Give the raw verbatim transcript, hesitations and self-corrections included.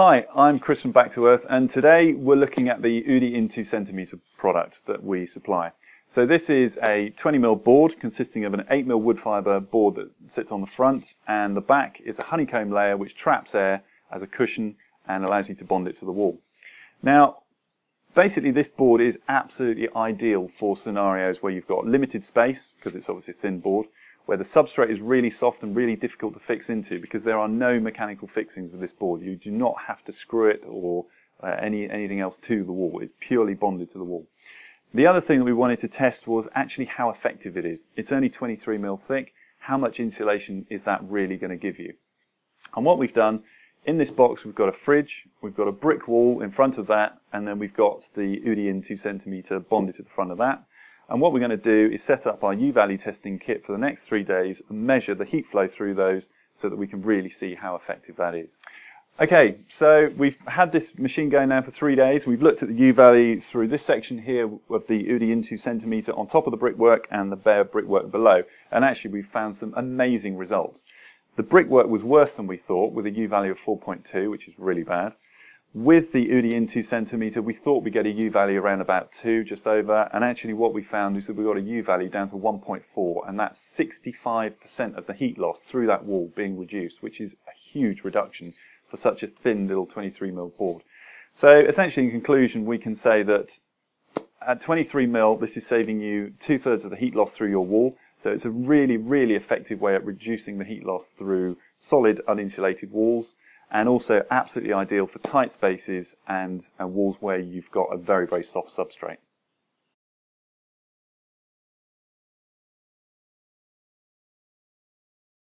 Hi, I'm Chris from Back to Earth, and today we're looking at the UdiIN two centimeter product that we supply. So this is a twenty mil board consisting of an eight mil wood fibre board that sits on the front, and the back is a honeycomb layer which traps air as a cushion and allows you to bond it to the wall. Now, basically this board is absolutely ideal for scenarios where you've got limited space, because it's obviously a thin board, where the substrate is really soft and really difficult to fix into, because there are no mechanical fixings with this board. You do not have to screw it or uh, any, anything else to the wall. It's purely bonded to the wall. The other thing that we wanted to test was actually how effective it is. It's only twenty-three mil thick. How much insulation is that really going to give you? And what we've done, in this box we've got a fridge, we've got a brick wall in front of that, and then we've got the UdiIN two centimeter bonded to the front of that. And what we're going to do is set up our U-value testing kit for the next three days and measure the heat flow through those so that we can really see how effective that is. Okay, so we've had this machine going now for three days. We've looked at the U-value through this section here of the UdiIN two centimeter on top of the brickwork and the bare brickwork below. And actually we've found some amazing results. The brickwork was worse than we thought, with a U-value of four point two, which is really bad. With the UdiIN two centimeter, we thought we'd get a U-value around about two, just over, and actually what we found is that we got a U-value down to one point four, and that's sixty-five percent of the heat loss through that wall being reduced, which is a huge reduction for such a thin little twenty-three mil board. So essentially, in conclusion, we can say that at twenty-three mil, this is saving you two-thirds of the heat loss through your wall, so it's a really, really effective way at reducing the heat loss through solid, uninsulated walls, and also absolutely ideal for tight spaces and, and walls where you've got a very, very soft substrate.